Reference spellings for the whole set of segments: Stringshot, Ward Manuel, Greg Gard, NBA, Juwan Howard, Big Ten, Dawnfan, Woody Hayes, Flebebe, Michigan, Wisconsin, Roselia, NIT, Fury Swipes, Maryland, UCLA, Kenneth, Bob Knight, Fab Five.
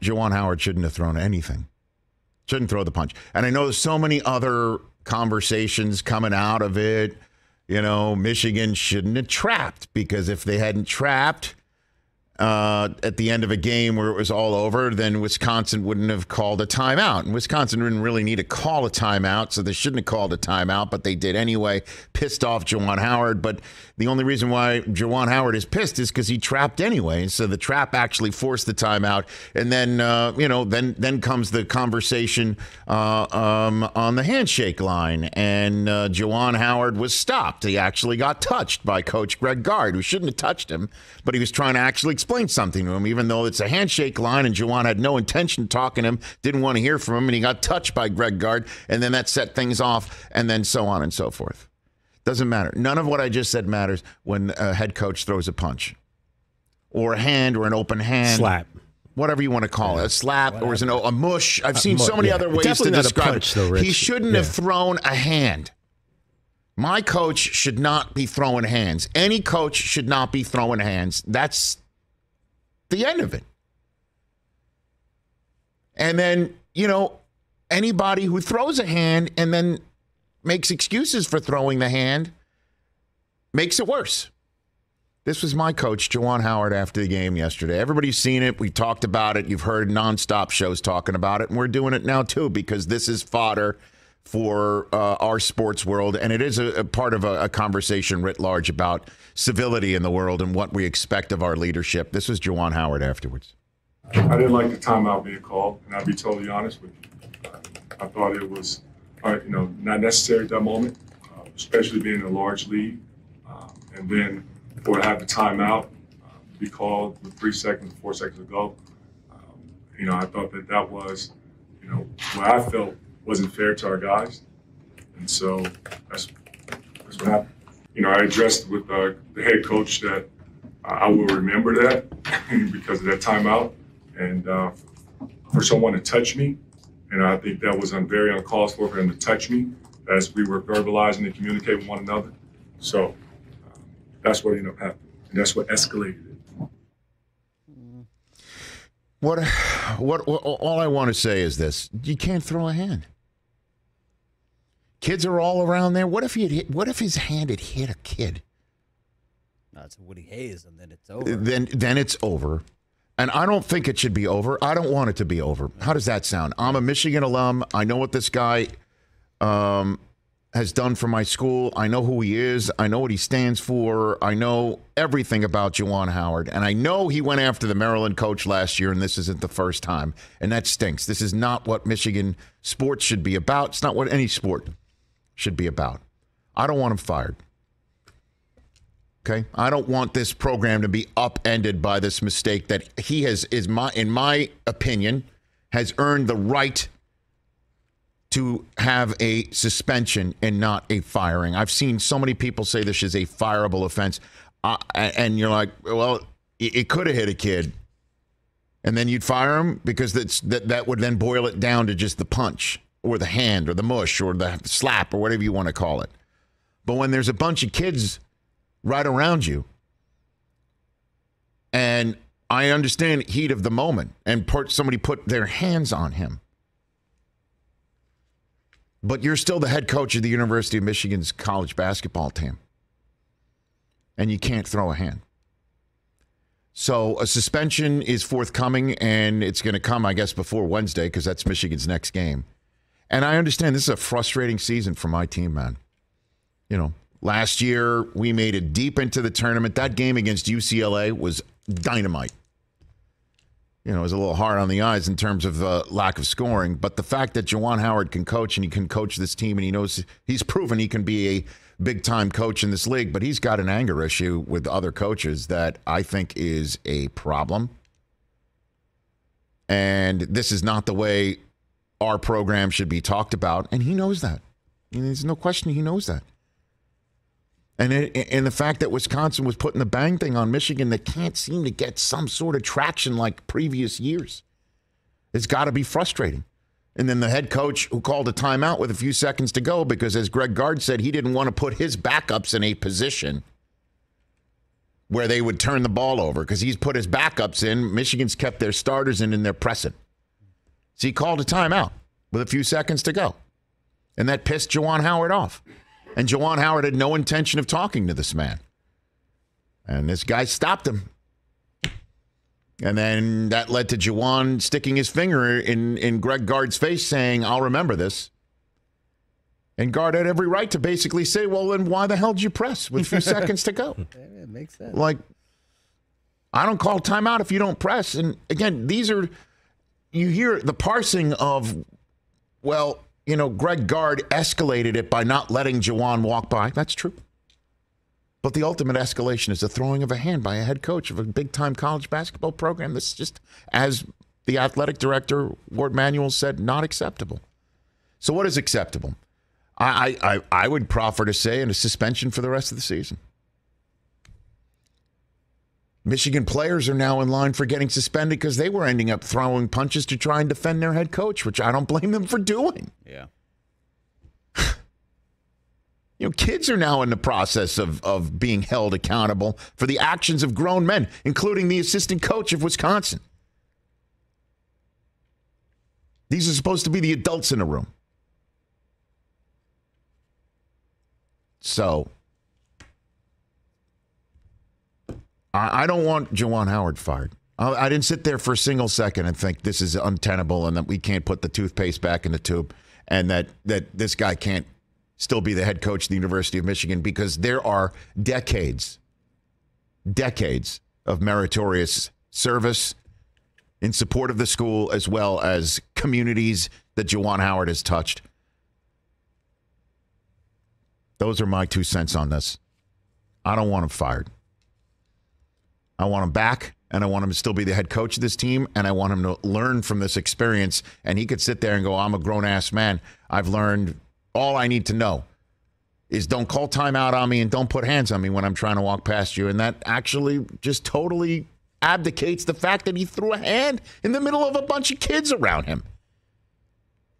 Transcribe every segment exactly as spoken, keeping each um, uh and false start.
Juwan Howard shouldn't have thrown anything. Shouldn't throw the punch. And I know there's so many other conversations coming out of it. You know, Michigan shouldn't have trapped, because if they hadn't trapped uh, at the end of a game where it was all over, then Wisconsin wouldn't have called a timeout. And Wisconsin didn't really need to call a timeout, so they shouldn't have called a timeout, but they did anyway. Pissed off Juwan Howard. But the only reason why Juwan Howard is pissed is because he trapped anyway. So the trap actually forced the timeout. And then, uh, you know, then then comes the conversation uh, um, on the handshake line. And uh, Juwan Howard was stopped. He actually got touched by Coach Greg Gard, who shouldn't have touched him, but he was trying to actually explain something to him, even though it's a handshake line. And Juwan had no intention of talking to him, didn't want to hear from him, and he got touched by Greg Gard. And then that set things off, and then so on and so forth. Doesn't matter. None of what I just said matters when a head coach throws a punch or a hand or an open hand. Slap. Whatever you want to call yeah. it. A slap Whatever. or is an, a mush. I've seen uh, so many yeah. other ways Definitely to not describe a punch, it. Though, Rich. He shouldn't yeah. have thrown a hand. My coach should not be throwing hands. Any coach should not be throwing hands. That's the end of it. And then, you know, anybody who throws a hand and then makes excuses for throwing the hand, makes it worse. This was my coach, Juwan Howard, after the game yesterday. Everybody's seen it. We talked about it. You've heard nonstop shows talking about it. And we're doing it now, too, because this is fodder for uh, our sports world. And it is a, a part of a, a conversation writ large about civility in the world and what we expect of our leadership. This was Juwan Howard afterwards. I didn't like the timeout being called, and I'll be totally honest with you. I thought it was... Are, you know, not necessary at that moment, uh, especially being a large lead. Um, and then for to have the timeout uh, to be called with three seconds, four seconds ago, um, you know, I thought that that was, you know, what I felt wasn't fair to our guys. And so that's, that's what happened. You know, I addressed with uh, the head coach that I will remember that because of that timeout. And uh, for someone to touch me, and I think that was very uncalled for for him to touch me as we were verbalizing and communicating with one another. So um, that's what ended up happening. And that's what escalated it. What, what, what, all I want to say is this. You can't throw a hand. Kids are all around there. What if he had hit, what if his hand had hit a kid? No, it's Woody Hayes, and then it's over. Then, then it's over. And I don't think it should be over. I don't want it to be over. How does that sound? I'm a Michigan alum. I know what this guy um, has done for my school. I know who he is. I know what he stands for. I know everything about Juwan Howard. And I know he went after the Maryland coach last year, and this isn't the first time. And that stinks. This is not what Michigan sports should be about. It's not what any sport should be about. I don't want him fired. Okay. I don't want this program to be upended by this mistake that he has, is my, in my opinion, has earned the right to have a suspension and not a firing. I've seen so many people say this is a fireable offense, uh, and you're like, well, it, it could have hit a kid, and then you'd fire him because that's that that would then boil it down to just the punch or the hand or the mush or the slap or whatever you want to call it. But when there's a bunch of kids right around you, and I understand heat of the moment, and part, somebody put their hands on him, but you're still the head coach of the University of Michigan's college basketball team, and you can't throw a hand. So a suspension is forthcoming, and it's going to come, I guess, before Wednesday, because that's Michigan's next game. And I understand this is a frustrating season for my team, man. You know, last year, we made it deep into the tournament. That game against U C L A was dynamite. You know, it was a little hard on the eyes in terms of uh, lack of scoring. But the fact that Juwan Howard can coach, and he can coach this team, and he knows, he's proven he can be a big-time coach in this league, but he's got an anger issue with other coaches that I think is a problem. And this is not the way our program should be talked about, and he knows that. And there's no question he knows that. And, it, and the fact that Wisconsin was putting the bang thing on Michigan that can't seem to get some sort of traction like previous years, it's got to be frustrating. And then the head coach who called a timeout with a few seconds to go because, as Greg Gard said, he didn't want to put his backups in a position where they would turn the ball over because he's put his backups in. Michigan's kept their starters in and they're pressing. So he called a timeout with a few seconds to go. And that pissed Juwan Howard off. And Juwan Howard had no intention of talking to this man. And this guy stopped him. And then that led to Juwan sticking his finger in, in Greg Gard's face saying, I'll remember this. And Gard had every right to basically say, well, then why the hell did you press with a few seconds to go? It makes sense. Like, I don't call timeout if you don't press. And, again, these are – you hear the parsing of, well, you know, Greg Gard escalated it by not letting Juwan walk by. That's true. But the ultimate escalation is the throwing of a hand by a head coach of a big-time college basketball program. That's just, as the athletic director, Ward Manuel, said, not acceptable. So what is acceptable? I, I, I would proffer to say in a suspension for the rest of the season. Michigan players are now in line for getting suspended because they were ending up throwing punches to try and defend their head coach, which I don't blame them for doing. Yeah. You know, kids are now in the process of, of being held accountable for the actions of grown men, including the assistant coach of Wisconsin. These are supposed to be the adults in the room. So, I, I don't want Juwan Howard fired. I, I didn't sit there for a single second and think this is untenable and that we can't put the toothpaste back in the tube and that, that this guy can't still be the head coach of the University of Michigan, because there are decades, decades of meritorious service in support of the school as well as communities that Juwan Howard has touched. Those are my two cents on this. I don't want him fired. I want him back, and I want him to still be the head coach of this team, and I want him to learn from this experience. And he could sit there and go, I'm a grown-ass man. I've learned all I need to know is don't call timeout on me and don't put hands on me when I'm trying to walk past you. And that actually just totally abdicates the fact that he threw a hand in the middle of a bunch of kids around him.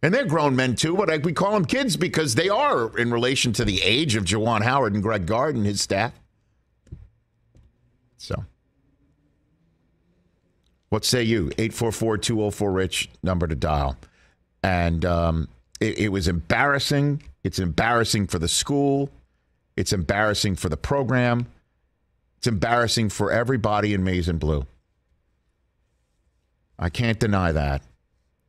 And they're grown men, too, but we call them kids because they are in relation to the age of Juwan Howard and Greg Gard and his staff. So, what say you? eight four four, two oh four, RICH, number to dial. And um, it, it was embarrassing. It's embarrassing for the school. It's embarrassing for the program. It's embarrassing for everybody in maize and blue. I can't deny that.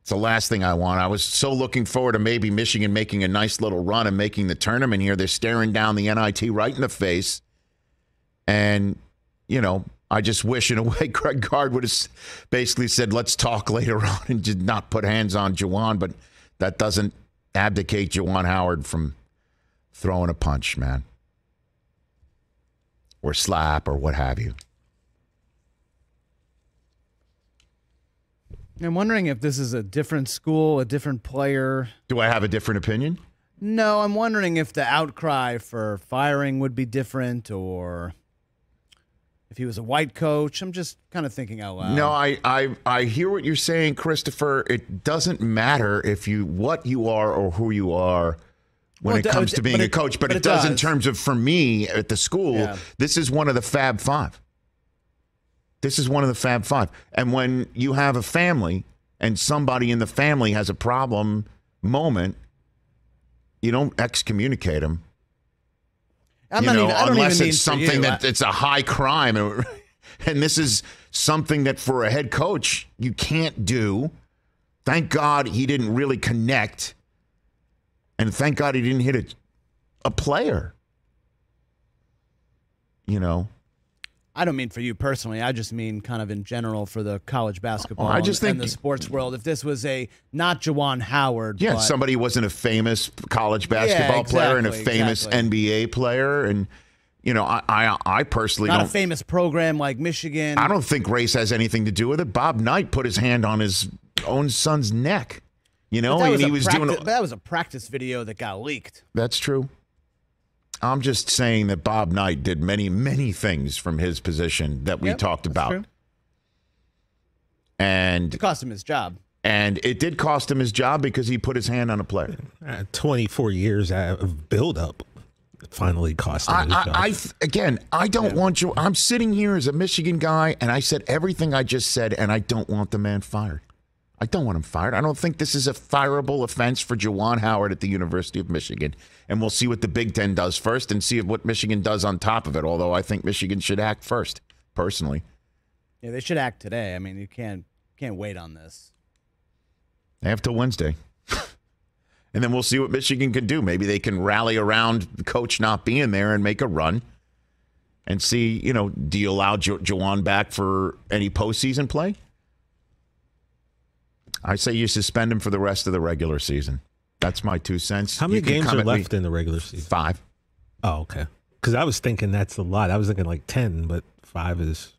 It's the last thing I want. I was so looking forward to maybe Michigan making a nice little run and making the tournament here. They're staring down the N I T right in the face. And, you know, I just wish in a way Greg Gard would have basically said, let's talk later on and did not put hands on Juwan. But that doesn't abdicate Juwan Howard from throwing a punch, man. Or slap or what have you. I'm wondering if this is a different school, a different player. Do I have a different opinion? No, I'm wondering if the outcry for firing would be different or if he was a white coach. I'm just kind of thinking out loud. No, I, I, I hear what you're saying, Christopher. It doesn't matter if you what you are or who you are when well, it, it comes to being it, a coach, but, but it, it does, does in terms of, for me, at the school, yeah. This is one of the Fab Five. This is one of the Fab Five. And when you have a family and somebody in the family has a problem moment, you don't excommunicate them. I'm you not know, even, I don't unless even it's something that it's a high crime. And, and this is something that for a head coach, you can't do. Thank God he didn't really connect. And thank God he didn't hit a, a player. You know? I don't mean for you personally. I just mean kind of in general for the college basketball oh, I just and, think, and the sports world. If this was a not Juwan Howard. Yeah, but, somebody wasn't a famous college basketball yeah, exactly, player and a famous exactly. N B A player. And, you know, I I, I personally not don't. Not a famous program like Michigan. I don't think race has anything to do with it. Bob Knight put his hand on his own son's neck, you know, and he was practice, doing. A, that was a practice video that got leaked. That's true. I'm just saying that Bob Knight did many, many things from his position that we yep, talked about. True. And it cost him his job. And it did cost him his job because he put his hand on a player. twenty-four years of buildup. finally costing him his job. I, I, again, I don't yeah. want you. I'm sitting here as a Michigan guy, and I said everything I just said, and I don't want the man fired. I don't want him fired. I don't think this is a fireable offense for Juwan Howard at the University of Michigan. And we'll see what the Big Ten does first and see what Michigan does on top of it, although I think Michigan should act first, personally. Yeah, they should act today. I mean, you can't, can't wait on this. They have till Wednesday. And then we'll see what Michigan can do. Maybe they can rally around the coach not being there and make a run and see, you know, do you allow Ju- Juwan back for any postseason play? I say you suspend him for the rest of the regular season. That's my two cents. How many games are left in the regular season? Five. Oh, okay. Because I was thinking that's a lot. I was thinking like ten, but five is,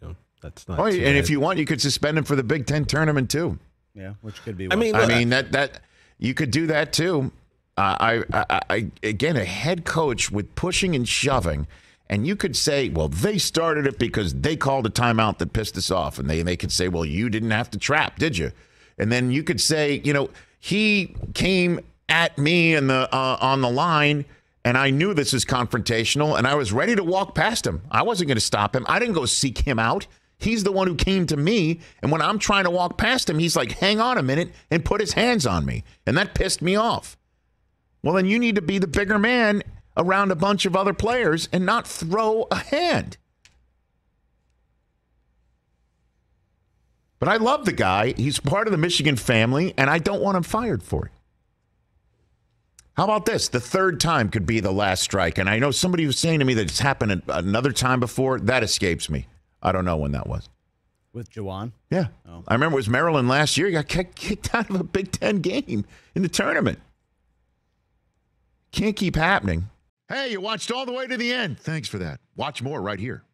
you know, that's not. Oh, and if you want, you could suspend him for the Big Ten tournament too. Yeah, which could be. I mean, I mean that that you could do that too. Uh, I, I, I again, a head coach with pushing and shoving. And you could say, well, they started it because they called a timeout that pissed us off. And they, they could say, well, you didn't have to trap, did you? And then you could say, you know, he came at me in the uh, on the line, and I knew this is confrontational, and I was ready to walk past him. I wasn't going to stop him. I didn't go seek him out. He's the one who came to me, and when I'm trying to walk past him, he's like, hang on a minute, and put his hands on me. And that pissed me off. Well, then you need to be the bigger man around a bunch of other players and not throw a hand. But I love the guy. He's part of the Michigan family, and I don't want him fired for it. How about this? The third time could be the last strike. And I know somebody was saying to me that it's happened another time before. That escapes me. I don't know when that was. With Juwan? Yeah. Oh. I remember it was Maryland last year. He got kicked out of a Big Ten game in the tournament. Can't keep happening. Hey, you watched all the way to the end. Thanks for that. Watch more right here.